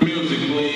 Music, please.